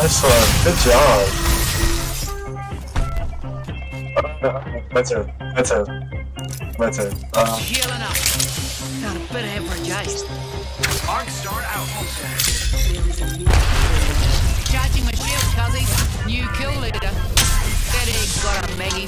Excellent, good job. My turn. Healing up. Got a bit energized. Arc start out. Charging my shield, cuzzy. New kill leader. That egg's got a